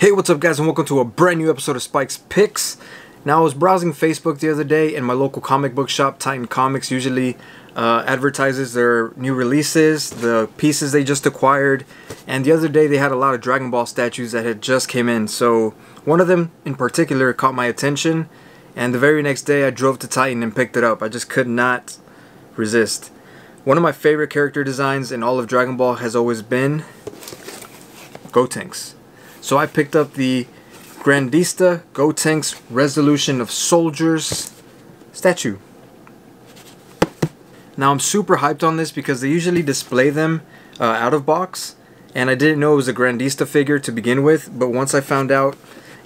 Hey, what's up guys, and welcome to a brand new episode of Spike's Picks. Now, I was browsing Facebook the other day, and my local comic book shop, Titan Comics, usually advertises their new releases, the pieces they just acquired, and the other day they had a lot of Dragon Ball statues that had just came in. So one of them in particular caught my attention, and the very next day I drove to Titan and picked it up. I just could not resist. One of my favorite character designs in all of Dragon Ball has always been Gotenks. So I picked up the Grandista Gotenks Resolution of Soldiers statue. Now, I'm super hyped on this because they usually display them out of box, and I didn't know it was a Grandista figure to begin with, but once I found out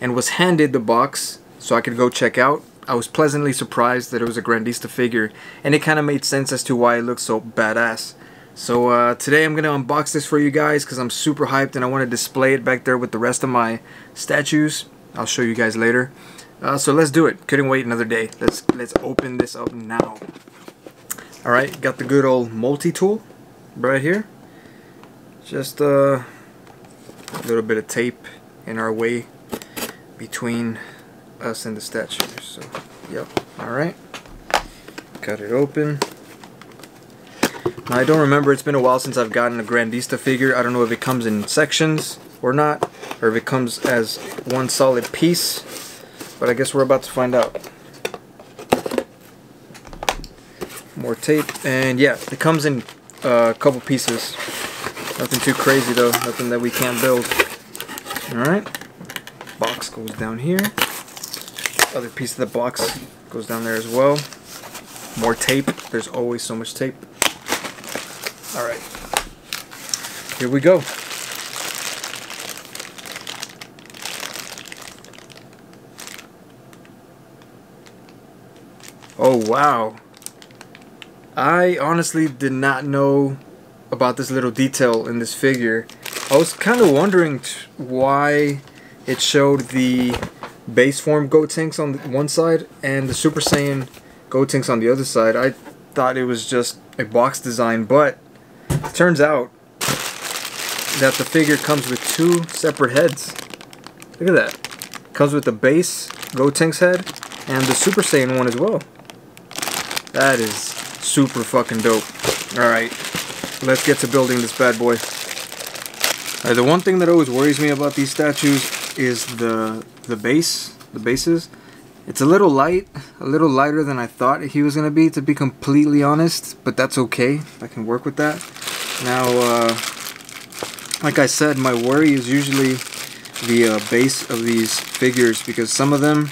and was handed the box so I could go check out, I was pleasantly surprised that it was a Grandista figure, and it kind of made sense as to why it looks so badass. So today I'm going to unbox this for you guys because I'm super hyped and I want to display it back there with the rest of my statues. I'll show you guys later. So let's do it. Couldn't wait another day. Let's open this up now. Alright, got the good old multi-tool right here. Just a little bit of tape in our way between us and the statue. So, yep. Alright. Cut it open. I don't remember, it's been a while since I've gotten a Grandista figure. I don't know if it comes in sections or not, or if it comes as one solid piece, but I guess we're about to find out. More tape, and yeah, it comes in a couple pieces. Nothing too crazy though, nothing that we can't build. Alright, box goes down here. Other piece of the box goes down there as well. More tape, there's always so much tape. Alright, here we go. Oh wow, I honestly did not know about this little detail in this figure. I was kind of wondering why it showed the base form Gotenks on one side and the Super Saiyan Gotenks on the other side. I thought it was just a box design, but turns out that the figure comes with two separate heads. Look at that. Comes with the base Gotenks head and the Super Saiyan one as well. That is super fucking dope. Alright, let's get to building this bad boy. Alright, the one thing that always worries me about these statues is the bases. It's a little light, a little lighter than I thought he was going to be completely honest, but that's okay. I can work with that. Now, like I said, my worry is usually the base of these figures, because some of them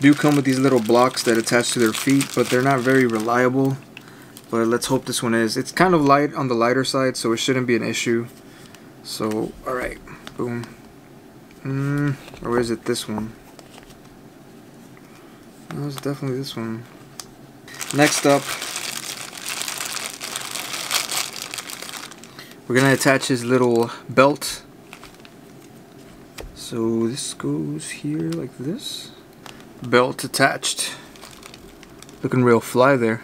do come with these little blocks that attach to their feet, but they're not very reliable. But let's hope this one is. It's kind of light on the lighter side, so it shouldn't be an issue. So, alright, boom. Or is it this one? No, it's definitely this one. Next up, we're gonna attach his little belt. So this goes here like this. Belt attached. Looking real fly there.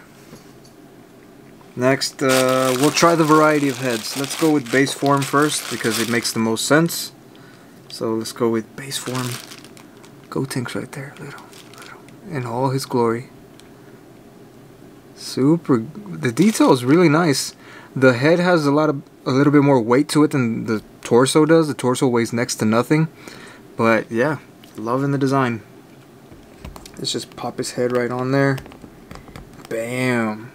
Next, we'll try the variety of heads. Let's go with base form first because it makes the most sense. So let's go with base form. Gotenks right there, little, in all his glory. Super. The detail is really nice. The head has a little bit more weight to it than the torso does. The torso weighs next to nothing. But yeah, loving the design. Let's just pop his head right on there. Bam.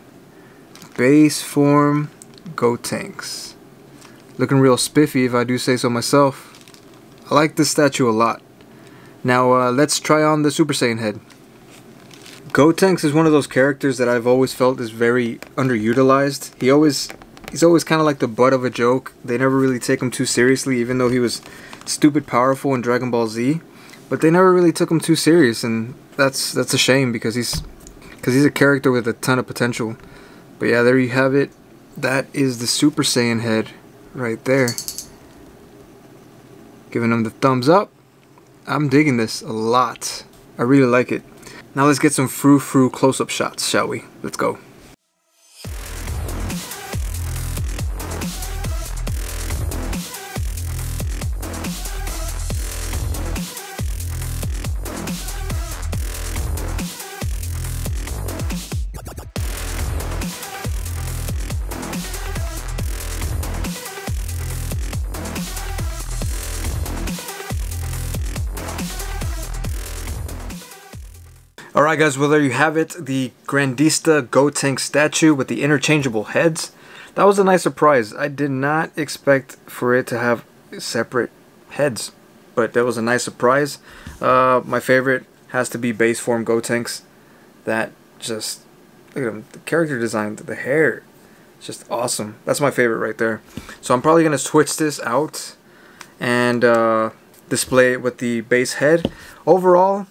Base form Gotenks. Looking real spiffy if I do say so myself. I like this statue a lot. Now let's try on the Super Saiyan head. Gotenks is one of those characters that I've always felt is very underutilized. He's always kind of like the butt of a joke. They never really take him too seriously, even though he was stupid powerful in Dragon Ball Z. But they never really took him too serious, and that's a shame because he's a character with a ton of potential. But yeah, there you have it. That is the Super Saiyan head right there. Giving him the thumbs up. I'm digging this a lot. I really like it. Now let's get some frou-frou close-up shots, shall we? Let's go. Alright guys, well there you have it, the Grandista Gotenks statue with the interchangeable heads. That was a nice surprise. I did not expect for it to have separate heads, but that was a nice surprise. My favorite has to be base form Gotenks. That just, look at him, the character design, the hair, it's just awesome. That's my favorite right there. So I'm probably going to switch this out and display it with the base head. Overall,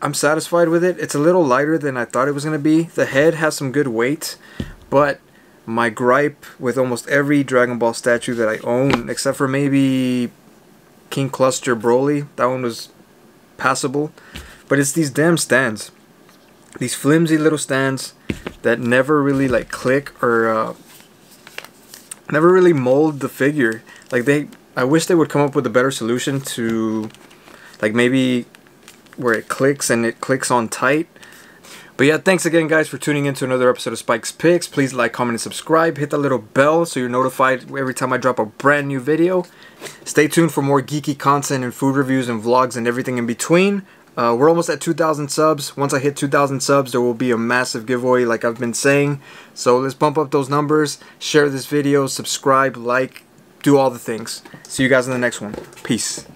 I'm satisfied with it. It's a little lighter than I thought it was going to be. The head has some good weight, but my gripe with almost every Dragon Ball statue that I own, except for maybe King Cluster Broly, that one was passable, but it's these damn stands. These flimsy little stands that never really like click or never really mold the figure. Like I wish they would come up with a better solution to like maybe where it clicks and it clicks on tight. But yeah, thanks again guys for tuning in to another episode of Spike's Picks. Please like, comment, and subscribe. Hit that little bell so you're notified every time I drop a brand new video. Stay tuned for more geeky content and food reviews and vlogs and everything in between. We're almost at 2,000 subs. Once I hit 2,000 subs, there will be a massive giveaway like I've been saying. So let's bump up those numbers. Share this video, subscribe, like, do all the things. See you guys in the next one. Peace.